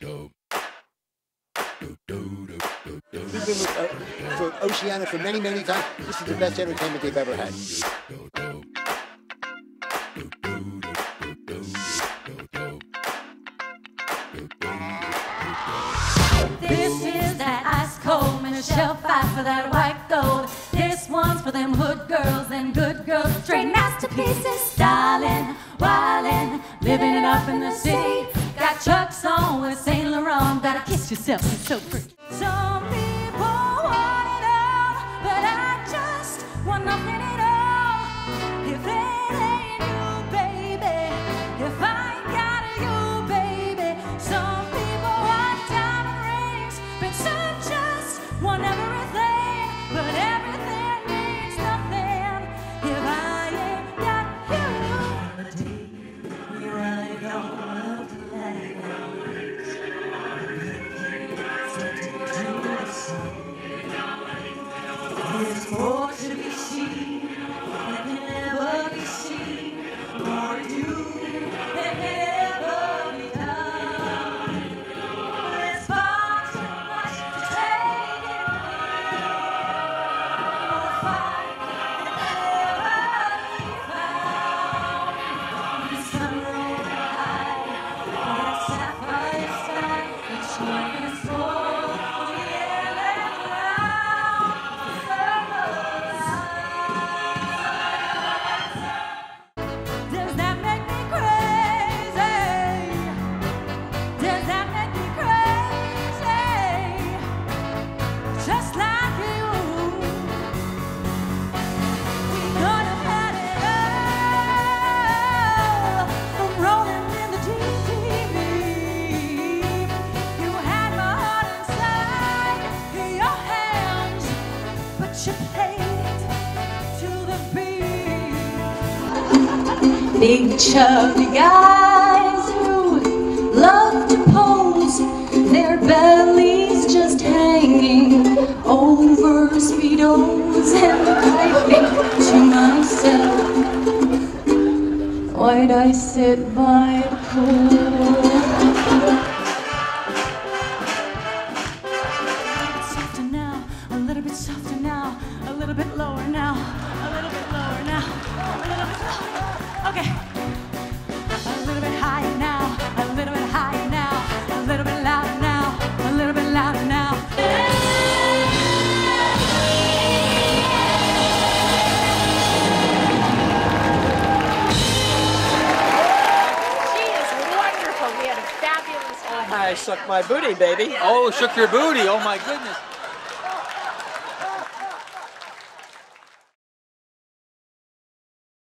We've been with Oceana for many, many times. This is the best entertainment they've ever had. This is that ice cold Michelle Pfeiffer, that white gold. This one's for them hood girls and good girls. Straight masterpieces, styling, wilding, living it up in the city. Got chucks on with Saint Laurent, better kiss yourself, it's so pretty. Some people want it all, but I just want nothing at all. If it ain't you, baby, if I ain't got you, baby. Some people want diamond rings, but some just want everything. But everything means nothing if I ain't got you. You really don't want to play. There's more to be seen that can never be seen, more to do that can never be done. There's far too much to take in more fun that can never be found. On the sunrise high, on a sapphire sky, each one is sold. Big chubby guys who love to pose, their bellies just hanging over speedos, and I think to myself, why'd I sit by the pool? Softer now, a little bit softer now, a little bit lower now, a little bit lower now, a little bit lower. Okay. A little bit higher now, a little bit higher now, a little bit louder now, a little bit louder now. She is wonderful. We had a fabulous time. I sucked my booty, baby. Oh, shook your booty. Oh, my goodness.